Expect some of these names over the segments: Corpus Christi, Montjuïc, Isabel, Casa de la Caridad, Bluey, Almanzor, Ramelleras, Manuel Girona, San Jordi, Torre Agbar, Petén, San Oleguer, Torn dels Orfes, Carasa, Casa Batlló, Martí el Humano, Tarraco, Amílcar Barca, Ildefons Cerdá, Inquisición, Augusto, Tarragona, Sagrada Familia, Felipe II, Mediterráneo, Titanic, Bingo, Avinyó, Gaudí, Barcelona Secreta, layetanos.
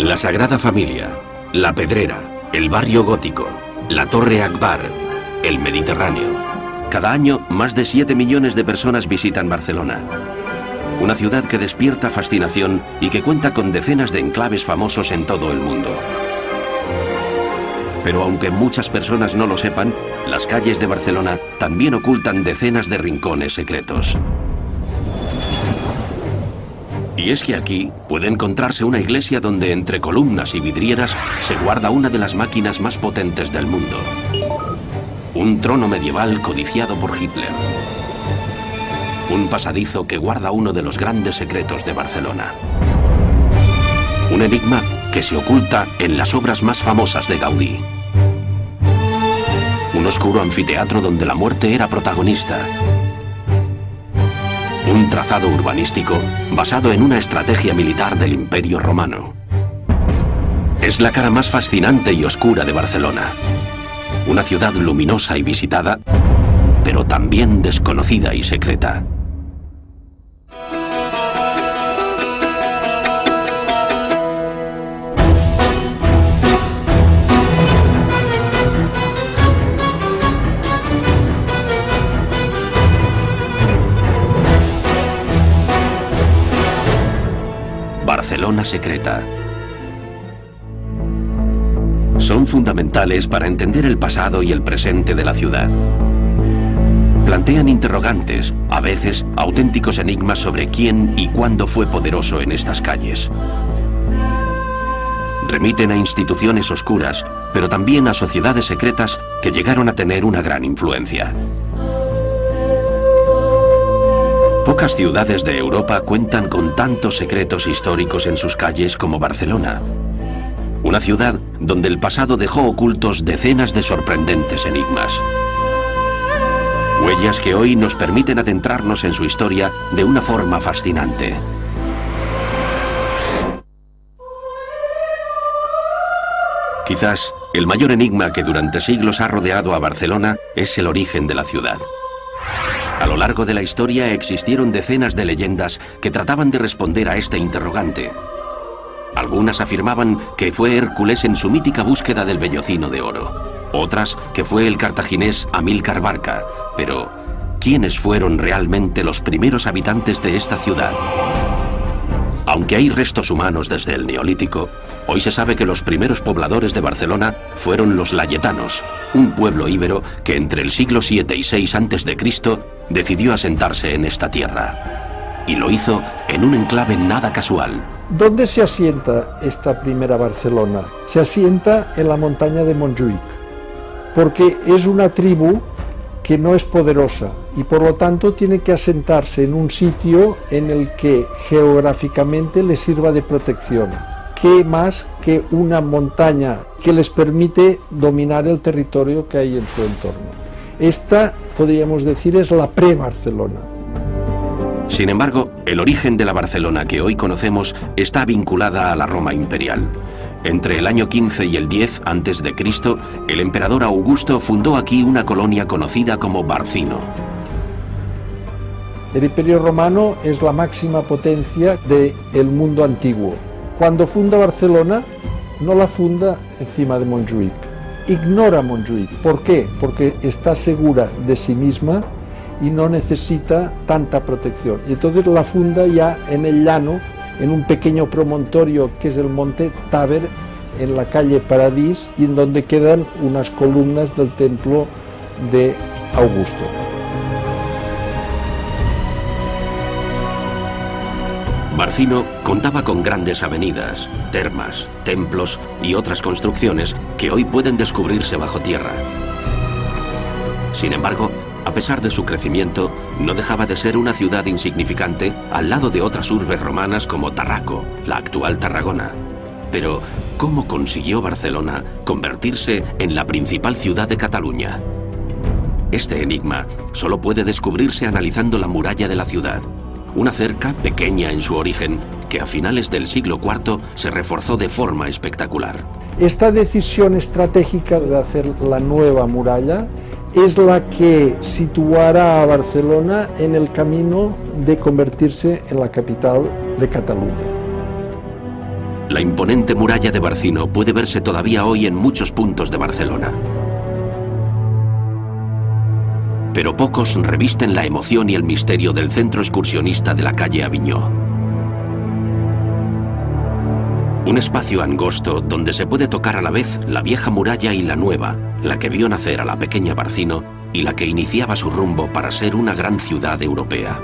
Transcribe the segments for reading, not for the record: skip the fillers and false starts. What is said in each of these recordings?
La Sagrada Familia, La Pedrera, el Barrio Gótico, la Torre Agbar, el Mediterráneo. Cada año, más de 7 millones de personas visitan Barcelona. Una ciudad que despierta fascinación y que cuenta con decenas de enclaves famosos en todo el mundo. Pero aunque muchas personas no lo sepan, las calles de Barcelona también ocultan decenas de rincones secretos. Y es que aquí puede encontrarse una iglesia donde entre columnas y vidrieras se guarda una de las máquinas más potentes del mundo. Un trono medieval codiciado por Hitler. Un pasadizo que guarda uno de los grandes secretos de Barcelona. Un enigma que se oculta en las obras más famosas de Gaudí. Un oscuro anfiteatro donde la muerte era protagonista. Un trazado urbanístico basado en una estrategia militar del Imperio Romano. Es la cara más fascinante y oscura de Barcelona. Una ciudad luminosa y visitada, pero también desconocida y secreta. Barcelona secreta. Son fundamentales para entender el pasado y el presente de la ciudad. Plantean interrogantes, a veces auténticos enigmas sobre quién y cuándo fue poderoso en estas calles. Remiten a instituciones oscuras, pero también a sociedades secretas que llegaron a tener una gran influencia. Pocas ciudades de Europa cuentan con tantos secretos históricos en sus calles como Barcelona. Una ciudad donde el pasado dejó ocultos decenas de sorprendentes enigmas. Huellas que hoy nos permiten adentrarnos en su historia de una forma fascinante. Quizás el mayor enigma que durante siglos ha rodeado a Barcelona es el origen de la ciudad. A lo largo de la historia existieron decenas de leyendas que trataban de responder a este interrogante. Algunas afirmaban que fue Hércules en su mítica búsqueda del vellocino de oro. Otras que fue el cartaginés Amílcar Barca. Pero, ¿quiénes fueron realmente los primeros habitantes de esta ciudad? Aunque hay restos humanos desde el Neolítico, hoy se sabe que los primeros pobladores de Barcelona fueron los layetanos, un pueblo íbero que entre el siglo VII y VI a.C. decidió asentarse en esta tierra. Y lo hizo en un enclave nada casual. ¿Dónde se asienta esta primera Barcelona? Se asienta en la montaña de Montjuïc, porque es una tribu que no es poderosa y por lo tanto tiene que asentarse en un sitio en el que geográficamente le sirva de protección. ¿Qué más que una montaña que les permite dominar el territorio que hay en su entorno? Esta, podríamos decir, es la pre-Barcelona. Sin embargo, el origen de la Barcelona que hoy conocemos está vinculada a la Roma imperial. Entre el año 15 y el 10 a.C., el emperador Augusto fundó aquí una colonia conocida como Barcino. El Imperio Romano es la máxima potencia del mundo antiguo. Cuando funda Barcelona, no la funda encima de Montjuïc. Ignora Montjuïc. ¿Por qué? Porque está segura de sí misma y no necesita tanta protección. Y entonces la funda ya en el llano, en un pequeño promontorio que es el monte Táber, en la calle Paradís, y en donde quedan unas columnas del templo de Augusto. Barcino contaba con grandes avenidas, termas, templos y otras construcciones que hoy pueden descubrirse bajo tierra. Sin embargo, a pesar de su crecimiento, no dejaba de ser una ciudad insignificante al lado de otras urbes romanas como Tarraco, la actual Tarragona. Pero, ¿cómo consiguió Barcelona convertirse en la principal ciudad de Cataluña? Este enigma solo puede descubrirse analizando la muralla de la ciudad, una cerca pequeña en su origen, que a finales del siglo IV se reforzó de forma espectacular. Esta decisión estratégica de hacer la nueva muralla es la que situará a Barcelona en el camino de convertirse en la capital de Cataluña. La imponente muralla de Barcino puede verse todavía hoy en muchos puntos de Barcelona. Pero pocos revisten la emoción y el misterio del centro excursionista de la calle Avinyó. Un espacio angosto donde se puede tocar a la vez la vieja muralla y la nueva, la que vio nacer a la pequeña Barcino y la que iniciaba su rumbo para ser una gran ciudad europea.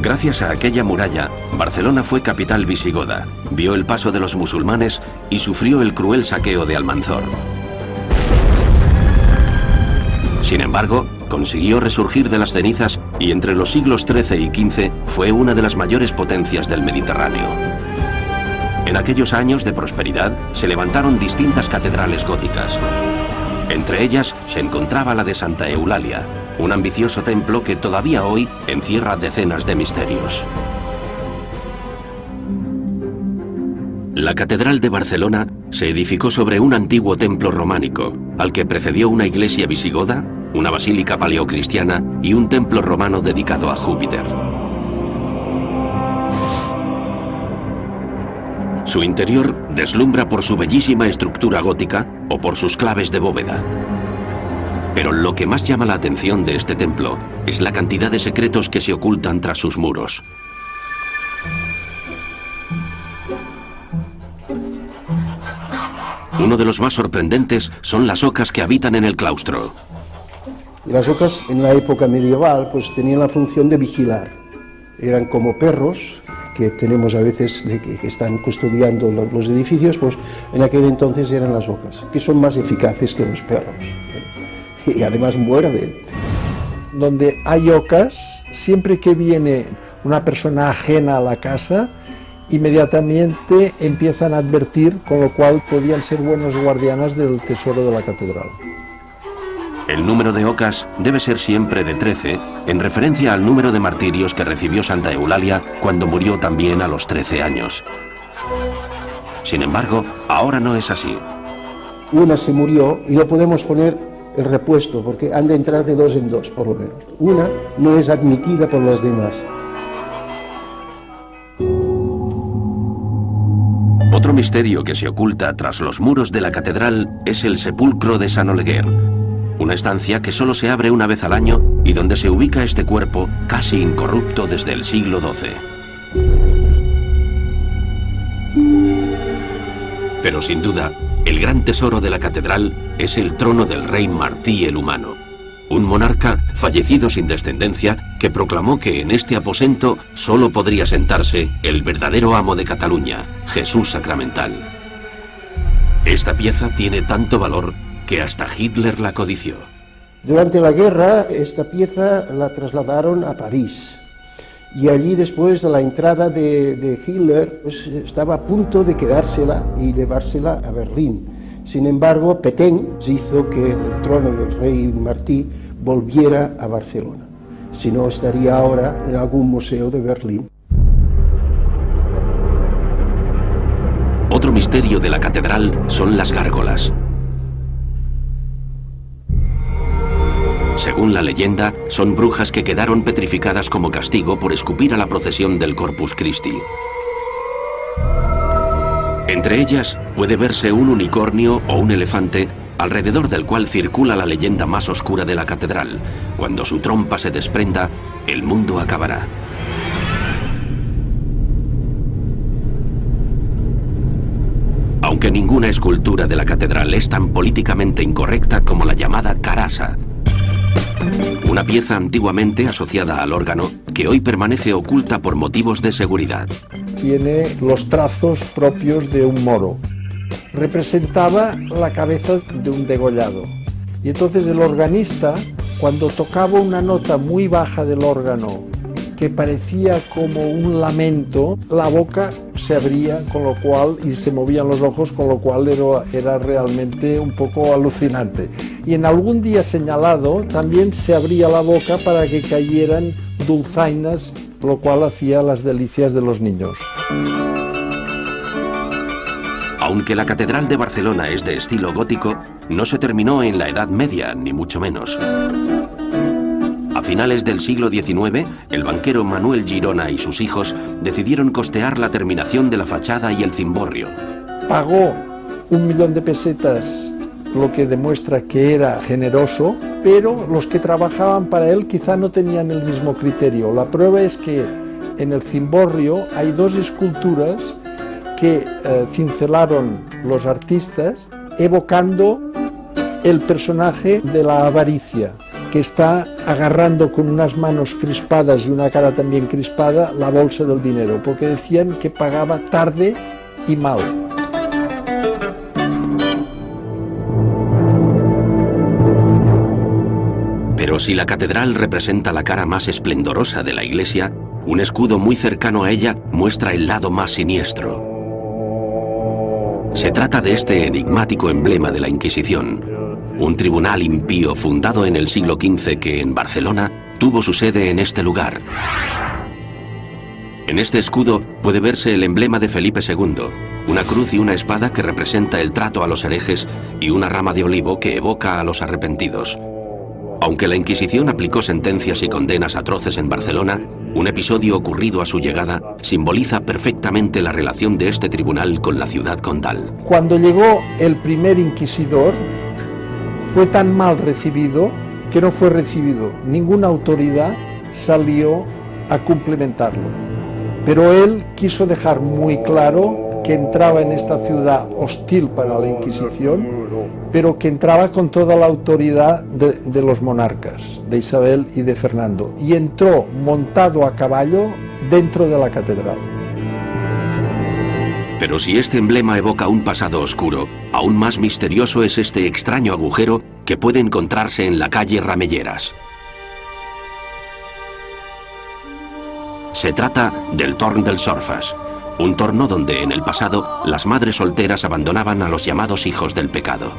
Gracias a aquella muralla, Barcelona fue capital visigoda, vio el paso de los musulmanes y sufrió el cruel saqueo de Almanzor. Sin embargo, consiguió resurgir de las cenizas y entre los siglos XIII y XV fue una de las mayores potencias del Mediterráneo. En aquellos años de prosperidad se levantaron distintas catedrales góticas. Entre ellas se encontraba la de Santa Eulalia, un ambicioso templo que todavía hoy encierra decenas de misterios. La Catedral de Barcelona se edificó sobre un antiguo templo románico, al que precedió una iglesia visigoda, una basílica paleocristiana y un templo romano dedicado a Júpiter. Su interior deslumbra por su bellísima estructura gótica o por sus claves de bóveda. Pero lo que más llama la atención de este templo es la cantidad de secretos que se ocultan tras sus muros. Uno de los más sorprendentes son las ocas que habitan en el claustro. Las ocas en la época medieval pues tenían la función de vigilar. Eran como perros que tenemos a veces que están custodiando los edificios, pues en aquel entonces eran las ocas, que son más eficaces que los perros. Y además muerden. Donde hay ocas, siempre que viene una persona ajena a la casa, inmediatamente empiezan a advertir, con lo cual podían ser buenos guardianes del tesoro de la catedral. El número de ocas debe ser siempre de 13, en referencia al número de martirios que recibió Santa Eulalia cuando murió también a los 13 años. Sin embargo, ahora no es así. Una se murió y no podemos poner el repuesto, porque han de entrar de dos en dos, por lo menos. Una no es admitida por las demás. Otro misterio que se oculta tras los muros de la catedral es el sepulcro de San Oleguer, una estancia que solo se abre una vez al año y donde se ubica este cuerpo casi incorrupto desde el siglo XII. Pero sin duda, el gran tesoro de la catedral es el trono del rey Martí el Humano, un monarca fallecido sin descendencia que proclamó que en este aposento solo podría sentarse el verdadero amo de Cataluña, Jesús Sacramental. Esta pieza tiene tanto valor que hasta Hitler la codició. Durante la guerra, esta pieza la trasladaron a París. Y allí, después de la entrada de Hitler, pues estaba a punto de quedársela y llevársela a Berlín. Sin embargo, Petén hizo que el trono del rey Martí volviera a Barcelona. Si no, estaría ahora en algún museo de Berlín. Otro misterio de la catedral son las gárgolas. Según la leyenda, son brujas que quedaron petrificadas como castigo por escupir a la procesión del Corpus Christi. Entre ellas puede verse un unicornio o un elefante, alrededor del cual circula la leyenda más oscura de la catedral. Cuando su trompa se desprenda, el mundo acabará. Aunque ninguna escultura de la catedral es tan políticamente incorrecta como la llamada Carasa, una pieza antiguamente asociada al órgano que hoy permanece oculta por motivos de seguridad. Tiene los trazos propios de un moro. Representaba la cabeza de un degollado. Y entonces el organista, cuando tocaba una nota muy baja del órgano, que parecía como un lamento, la boca se abría, con lo cual, y se movían los ojos, con lo cual era realmente un poco alucinante. Y en algún día señalado también se abría la boca para que cayeran dulzainas, lo cual hacía las delicias de los niños. Aunque la Catedral de Barcelona es de estilo gótico, no se terminó en la Edad Media, ni mucho menos. A finales del siglo XIX, el banquero Manuel Girona y sus hijos decidieron costear la terminación de la fachada y el cimborrio. Pagó 1.000.000 de pesetas, lo que demuestra que era generoso, pero los que trabajaban para él quizá no tenían el mismo criterio. La prueba es que en el cimborrio hay dos esculturas que cincelaron los artistas evocando el personaje de la avaricia, que está agarrando con unas manos crispadas y una cara también crispada la bolsa del dinero, porque decían que pagaba tarde y mal. Pero si la catedral representa la cara más esplendorosa de la iglesia, un escudo muy cercano a ella muestra el lado más siniestro. Se trata de este enigmático emblema de la Inquisición, un tribunal impío fundado en el siglo XV que en Barcelona tuvo su sede en este lugar. En este escudo puede verse el emblema de Felipe II, una cruz y una espada que representa el trato a los herejes y una rama de olivo que evoca a los arrepentidos. Aunque la Inquisición aplicó sentencias y condenas atroces en Barcelona, un episodio ocurrido a su llegada simboliza perfectamente la relación de este tribunal con la ciudad condal. Cuando llegó el primer inquisidor, fue tan mal recibido que no fue recibido. Ninguna autoridad salió a cumplimentarlo. Pero él quiso dejar muy claro que entraba en esta ciudad hostil para la Inquisición, pero que entraba con toda la autoridad de los monarcas, de Isabel y de Fernando, y entró montado a caballo dentro de la catedral. Pero si este emblema evoca un pasado oscuro, aún más misterioso es este extraño agujero que puede encontrarse en la calle Ramelleras. Se trata del Torn dels Orfes, un torno donde en el pasado las madres solteras abandonaban a los llamados hijos del pecado.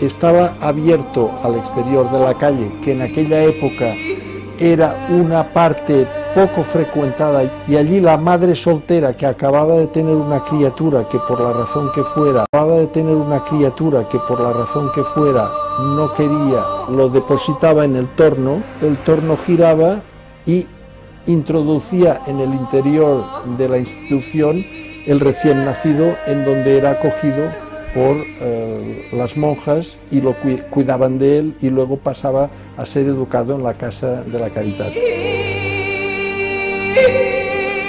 Estaba abierto al exterior de la calle, que en aquella época era una parte poco frecuentada, y allí la madre soltera que acababa de tener una criatura que por la razón que fuera, no quería, lo depositaba en el torno giraba y introducía en el interior de la institución el recién nacido, en donde era acogido por las monjas y lo cuidaban de él, y luego pasaba a ser educado en la Casa de la Caridad.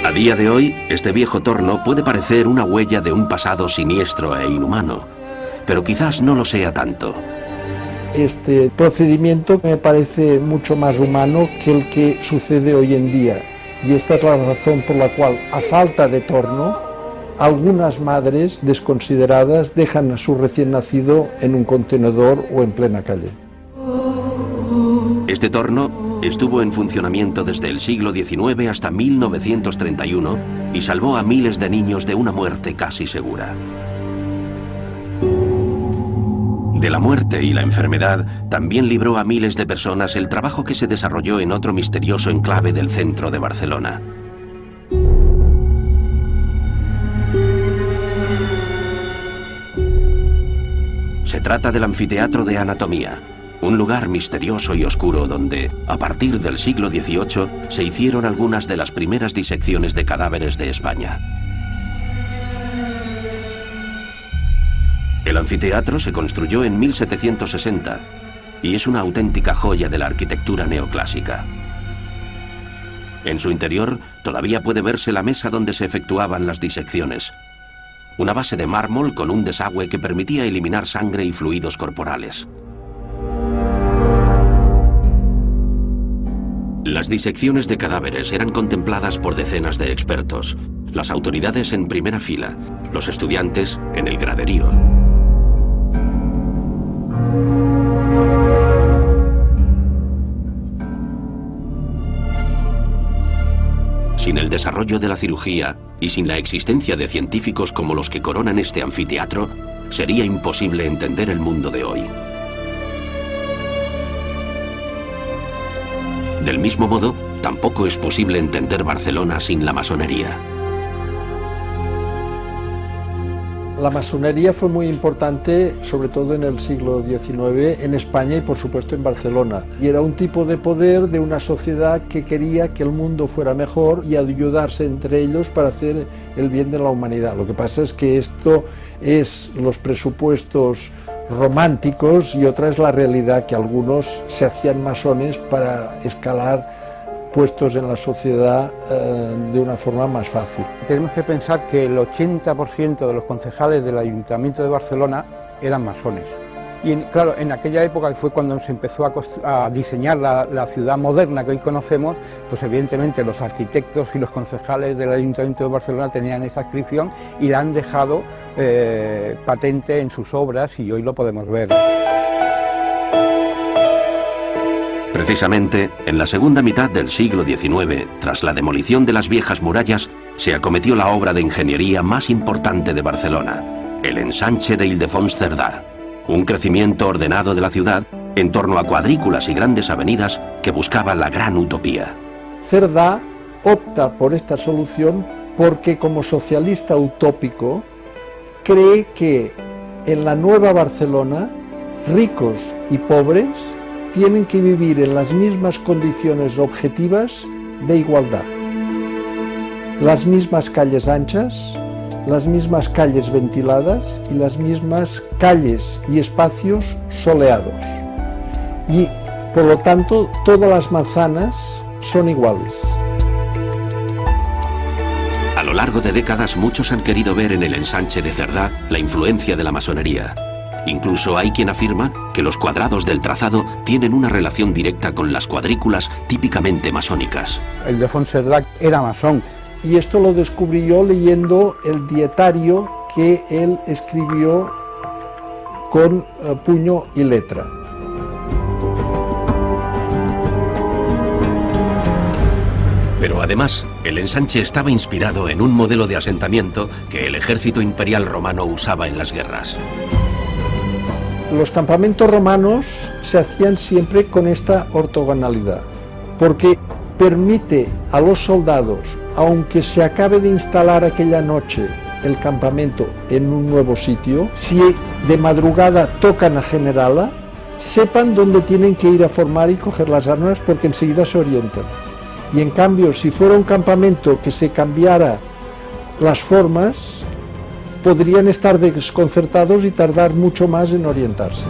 A día de hoy, este viejo torno puede parecer una huella de un pasado siniestro e inhumano, pero quizás no lo sea tanto. Este procedimiento me parece mucho más humano que el que sucede hoy en día, y esta es la razón por la cual, a falta de torno, algunas madres desconsideradas dejan a su recién nacido en un contenedor o en plena calle. Este torno estuvo en funcionamiento desde el siglo XIX hasta 1931 y salvó a miles de niños de una muerte casi segura. De la muerte y la enfermedad también libró a miles de personas el trabajo que se desarrolló en otro misterioso enclave del centro de Barcelona. Se trata del anfiteatro de anatomía, un lugar misterioso y oscuro donde, a partir del siglo XVIII, se hicieron algunas de las primeras disecciones de cadáveres de España. El anfiteatro se construyó en 1760 y es una auténtica joya de la arquitectura neoclásica. En su interior todavía puede verse la mesa donde se efectuaban las disecciones, una base de mármol con un desagüe que permitía eliminar sangre y fluidos corporales. Las disecciones de cadáveres eran contempladas por decenas de expertos, las autoridades en primera fila, los estudiantes en el graderío. Sin el desarrollo de la cirugía y sin la existencia de científicos como los que coronan este anfiteatro, sería imposible entender el mundo de hoy. Del mismo modo, tampoco es posible entender Barcelona sin la masonería. La masonería fue muy importante, sobre todo en el siglo XIX, en España y por supuesto en Barcelona. Y era un tipo de poder de una sociedad que quería que el mundo fuera mejor y ayudarse entre ellos para hacer el bien de la humanidad. Lo que pasa es que esto es los presupuestos románticos y otra es la realidad, que algunos se hacían masones para escalar puestos en la sociedad de una forma más fácil. Tenemos que pensar que el 80% de los concejales del Ayuntamiento de Barcelona eran masones. Y claro, en aquella época, que fue cuando se empezó a diseñar la ciudad moderna que hoy conocemos, pues evidentemente los arquitectos y los concejales del Ayuntamiento de Barcelona tenían esa inscripción y la han dejado patente en sus obras, y hoy lo podemos ver. Precisamente, en la segunda mitad del siglo XIX, tras la demolición de las viejas murallas, se acometió la obra de ingeniería más importante de Barcelona, el ensanche de Ildefons Cerdá, un crecimiento ordenado de la ciudad en torno a cuadrículas y grandes avenidas que buscaba la gran utopía. Cerdá opta por esta solución porque, como socialista utópico, cree que en la nueva Barcelona, ricos y pobres tienen que vivir en las mismas condiciones objetivas de igualdad. Las mismas calles anchas, las mismas calles ventiladas y las mismas calles y espacios soleados. Y, por lo tanto, todas las manzanas son iguales. A lo largo de décadas, muchos han querido ver en el ensanche de Cerdá la influencia de la masonería. Incluso hay quien afirma que los cuadrados del trazado tienen una relación directa con las cuadrículas típicamente masónicas. Ildefons Cerdá era masón. Y esto lo descubrí yo leyendo el dietario que él escribió con puño y letra. Pero además, el ensanche estaba inspirado en un modelo de asentamiento que el ejército imperial romano usaba en las guerras. Los campamentos romanos se hacían siempre con esta ortogonalidad, porque permite a los soldados, aunque se acabe de instalar aquella noche el campamento en un nuevo sitio, si de madrugada tocan a generala, sepan dónde tienen que ir a formar y coger las armas, porque enseguida se orientan. Y en cambio, si fuera un campamento que se cambiara las formas, podrían estar desconcertados y tardar mucho más en orientarse.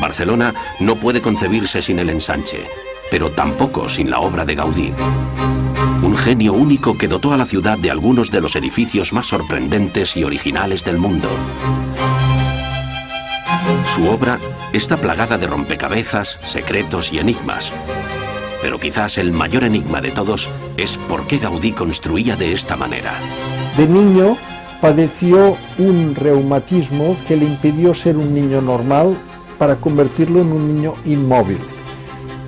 Barcelona no puede concebirse sin el ensanche, pero tampoco sin la obra de Gaudí. Un genio único que dotó a la ciudad de algunos de los edificios más sorprendentes y originales del mundo. Su obra está plagada de rompecabezas, secretos y enigmas. Pero quizás el mayor enigma de todos es por qué Gaudí construía de esta manera. De niño padeció un reumatismo que le impidió ser un niño normal para convertirlo en un niño inmóvil.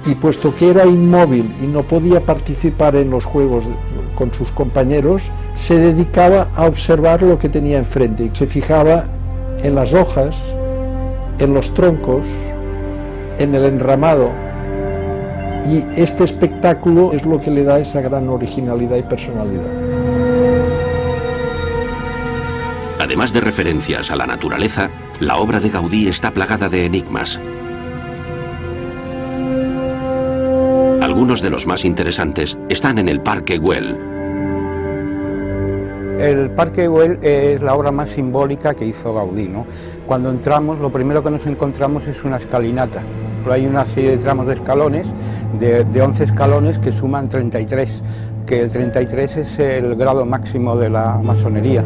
Y puesto que era inmóvil y no podía participar en los juegos con sus compañeros, se dedicaba a observar lo que tenía enfrente. Se fijaba en las hojas, en los troncos, en el enramado. Y este espectáculo es lo que le da esa gran originalidad y personalidad. Además de referencias a la naturaleza, la obra de Gaudí está plagada de enigmas. Algunos de los más interesantes están en el Parque Güell. El Parque Güell es la obra más simbólica que hizo Gaudí, ¿no? Cuando entramos, lo primero que nos encontramos es una escalinata. Hay una serie de tramos de escalones, de 11 escalones que suman 33, que el 33 es el grado máximo de la masonería.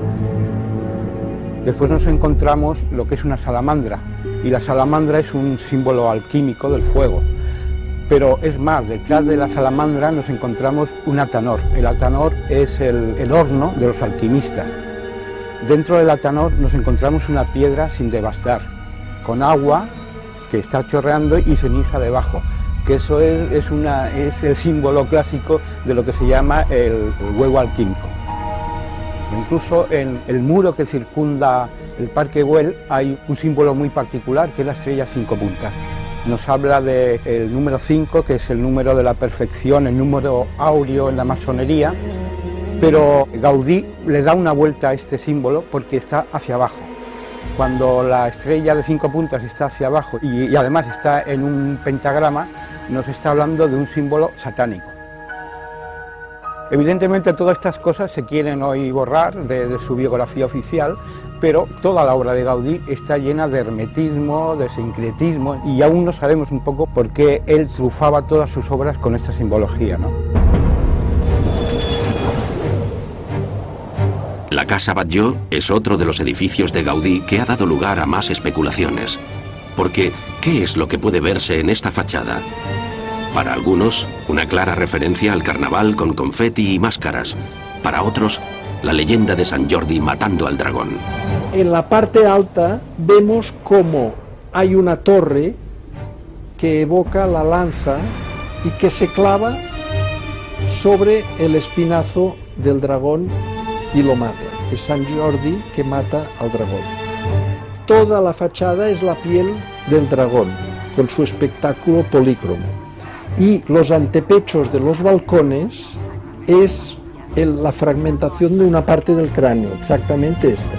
Después nos encontramos lo que es una salamandra, y la salamandra es un símbolo alquímico del fuego. Pero es más, detrás de la salamandra nos encontramos un atanor. El atanor es el horno de los alquimistas. Dentro del atanor nos encontramos una piedra sin devastar, con agua que está chorreando y ceniza debajo, que eso es el símbolo clásico de lo que se llama el huevo alquímico. Incluso en el muro que circunda el Parque Güell hay un símbolo muy particular, que es la estrella 5 puntas. Nos habla del número 5, que es el número de la perfección, el número áureo en la masonería. Pero Gaudí le da una vuelta a este símbolo porque está hacia abajo. Cuando la estrella de 5 puntas está hacia abajo y además está en un pentagrama, nos está hablando de un símbolo satánico. Evidentemente todas estas cosas se quieren hoy borrar de su biografía oficial, pero toda la obra de Gaudí está llena de hermetismo, de sincretismo, y aún no sabemos un poco por qué él trufaba todas sus obras con esta simbología, ¿no? La Casa Batlló es otro de los edificios de Gaudí que ha dado lugar a más especulaciones. Porque, ¿qué es lo que puede verse en esta fachada? Para algunos, una clara referencia al carnaval con confeti y máscaras. Para otros, la leyenda de San Jordi matando al dragón. En la parte alta vemos cómo hay una torre que evoca la lanza y que se clava sobre el espinazo del dragón y lo mata. Es San Jordi que mata al dragón. Toda la fachada es la piel del dragón, con su espectáculo polícromo. Y los antepechos de los balcones es la fragmentación de una parte del cráneo, exactamente esta.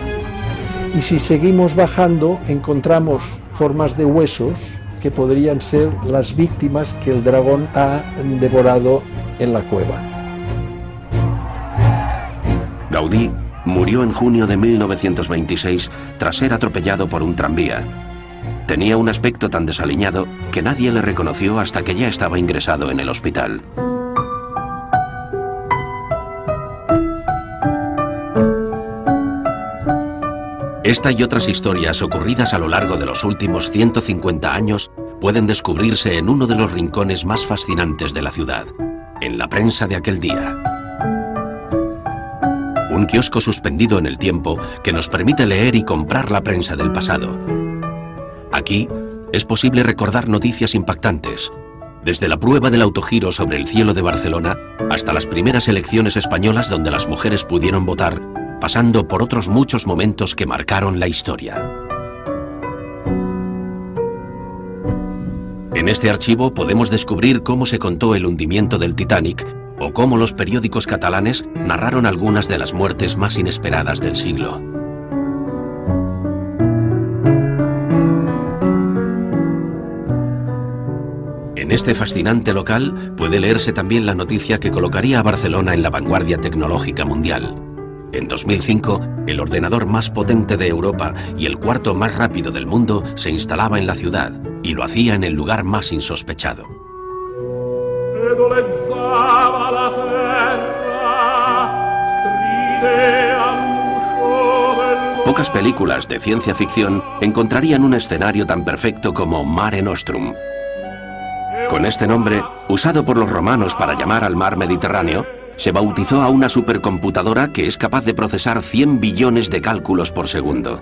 Y si seguimos bajando, encontramos formas de huesos que podrían ser las víctimas que el dragón ha devorado en la cueva. Gaudí murió en junio de 1926 tras ser atropellado por un tranvía. Tenía un aspecto tan desaliñado que nadie le reconoció hasta que ya estaba ingresado en el hospital. Esta y otras historias ocurridas a lo largo de los últimos 150 años pueden descubrirse en uno de los rincones más fascinantes de la ciudad, en la prensa de aquel día. Un kiosco suspendido en el tiempo que nos permite leer y comprar la prensa del pasado. Aquí es posible recordar noticias impactantes, desde la prueba del autogiro sobre el cielo de Barcelona hasta las primeras elecciones españolas donde las mujeres pudieron votar, pasando por otros muchos momentos que marcaron la historia. En este archivo podemos descubrir cómo se contó el hundimiento del Titanic o cómo los periódicos catalanes narraron algunas de las muertes más inesperadas del siglo. En este fascinante local puede leerse también la noticia que colocaría a Barcelona en la vanguardia tecnológica mundial. En 2005, el ordenador más potente de Europa y el cuarto más rápido del mundo se instalaba en la ciudad, y lo hacía en el lugar más insospechado. Pocas películas de ciencia ficción encontrarían un escenario tan perfecto como Mare Nostrum. Con este nombre, usado por los romanos para llamar al mar Mediterráneo, se bautizó a una supercomputadora que es capaz de procesar 100 billones de cálculos por segundo.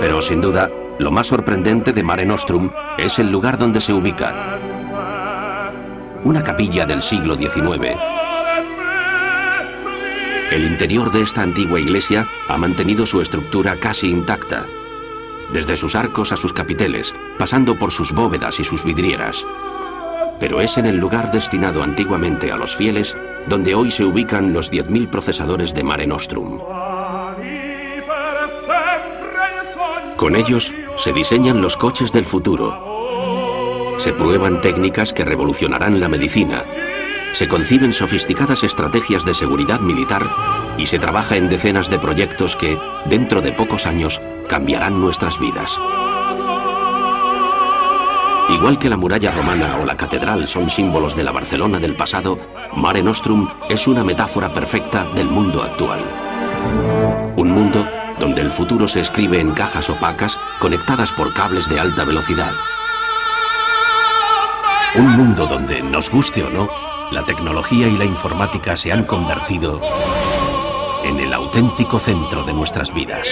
Pero sin duda, lo más sorprendente de Mare Nostrum es el lugar donde se ubica. Una capilla del siglo XIX. El interior de esta antigua iglesia ha mantenido su estructura casi intacta, desde sus arcos a sus capiteles, pasando por sus bóvedas y sus vidrieras. Pero es en el lugar destinado antiguamente a los fieles donde hoy se ubican los 10.000 procesadores de Mare Nostrum. Con ellos se diseñan los coches del futuro. Se prueban técnicas que revolucionarán la medicina, se conciben sofisticadas estrategias de seguridad militar y se trabaja en decenas de proyectos que, dentro de pocos años, cambiarán nuestras vidas. Igual que la muralla romana o la catedral son símbolos de la Barcelona del pasado, Mare Nostrum es una metáfora perfecta del mundo actual. Un mundo donde el futuro se escribe en cajas opacas conectadas por cables de alta velocidad. Un mundo donde, nos guste o no, la tecnología y la informática se han convertido en el auténtico centro de nuestras vidas.